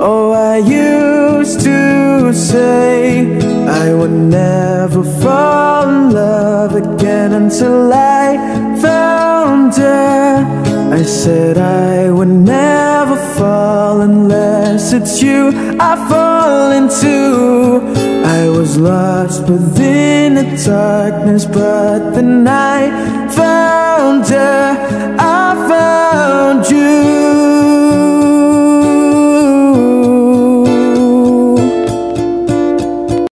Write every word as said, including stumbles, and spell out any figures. Oh, I used to say I would never fall in love again until I found her. I said I would never fall unless it's you I fall into. I was lost within the darkness, but then I found her.